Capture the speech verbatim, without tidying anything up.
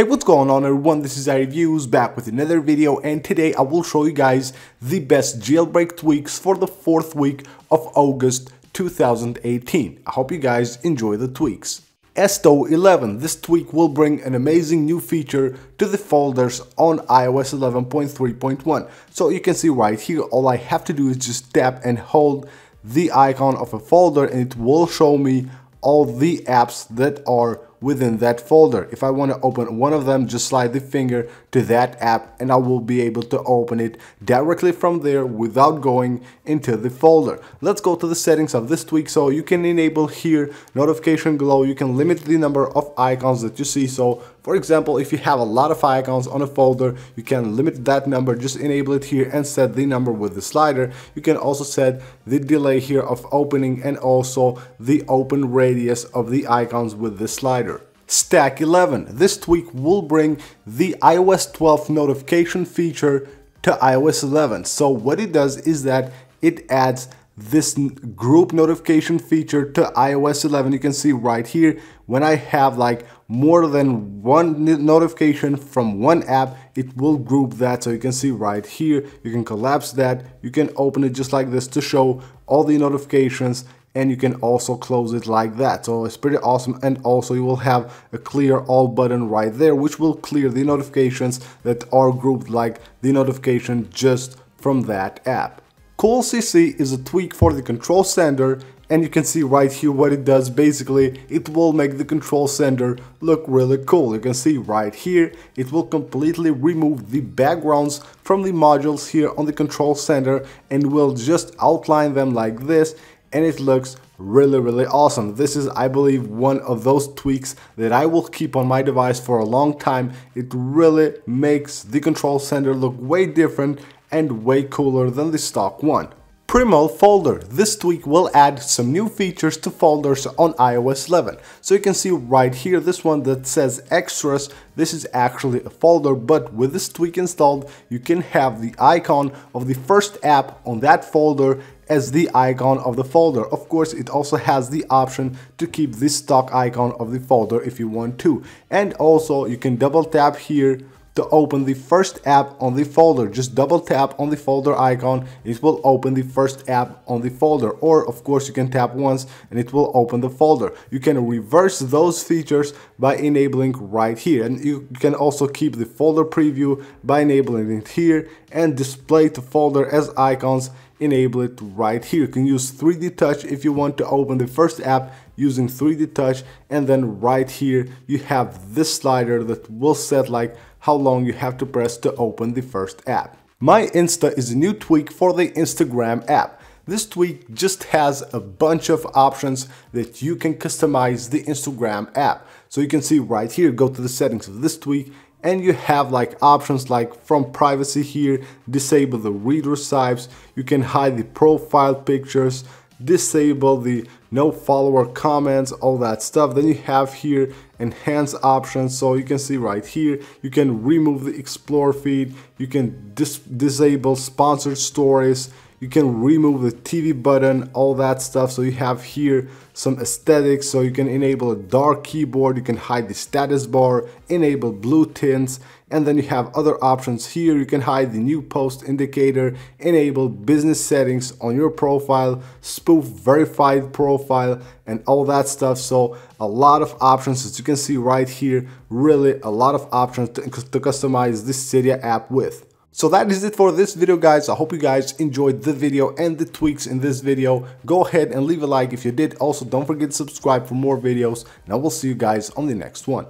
Hey, what's going on everyone, this is iReviews back with another video, and today I will show you guys the best jailbreak tweaks for the fourth week of August two thousand eighteen. I hope you guys enjoy the tweaks. Exsto eleven. This tweak will bring an amazing new feature to the folders on iOS eleven point three point one. So you can see right here, all I have to do is just tap and hold the icon of a folder and it will show me all the apps that are within that folder. If I want to open one of them, just slide the finger to that app and I will be able to open it directly from there without going into the folder. Let's go to the settings of this tweak. So you can enable here notification glow. You can limit the number of icons that you see. So for example, if you have a lot of icons on a folder, you can limit that number, just enable it here and set the number with the slider. You can also set the delay here of opening and also the open radius of the icons with the slider. Stack eleven. This tweak will bring the iOS twelve notification feature to iOS eleven. So what it does is that it adds this group notification feature to iOS eleven. You can see right here, when I have like more than one notification from one app, it will group that. So you can see right here, you can collapse that, you can open it just like this to show all the notifications, and you can also close it like that. So it's pretty awesome, and also you will have a clear all button right there, which will clear the notifications that are grouped, like the notification just from that app. Cool C C is a tweak for the control center, and you can see right here what it does. Basically, it will make the control center look really cool. You can see right here, it will completely remove the backgrounds from the modules here on the control center and will just outline them like this. And it looks really, really awesome. This is, I believe, one of those tweaks that I will keep on my device for a long time. It really makes the control center look way different and way cooler than the stock one. Primo folder. This tweak will add some new features to folders on iOS eleven. So you can see right here, this one that says extras, this is actually a folder, but with this tweak installed, you can have the icon of the first app on that folder as the icon of the folder. Of course, it also has the option to keep this stock icon of the folder if you want to. And also you can double tap here to open the first app on the folder. Just double tap on the folder icon, it will open the first app on the folder, or of course you can tap once and it will open the folder. You can reverse those features by enabling right here, and you can also keep the folder preview by enabling it here, and display to folder as icons, enable it right here. You can use three D touch if you want to open the first app using three D touch, and then right here you have this slider that will set like how long you have to press to open the first app. My Insta is a new tweak for the Instagram app. This tweak just has a bunch of options that you can customize the Instagram app. So you can see right here, go to the settings of this tweak, and you have like options like from privacy here, disable the reader types, you can hide the profile pictures, disable the no follower comments, all that stuff. Then you have here enhance options. So you can see right here, you can remove the explore feed, you can dis disable sponsored stories, you can remove the T V button, all that stuff. So you have here some aesthetics, so you can enable a dark keyboard, you can hide the status bar, enable blue tints, and then you have other options here. You can hide the new post indicator, enable business settings on your profile, spoof verified profile, and all that stuff. So a lot of options, as you can see right here, really a lot of options to, to customize this Cydia app with. So that is it for this video, guys. I hope you guys enjoyed the video and the tweaks in this video. Go ahead and leave a like if you did. Also, don't forget to subscribe for more videos, and I will see you guys on the next one.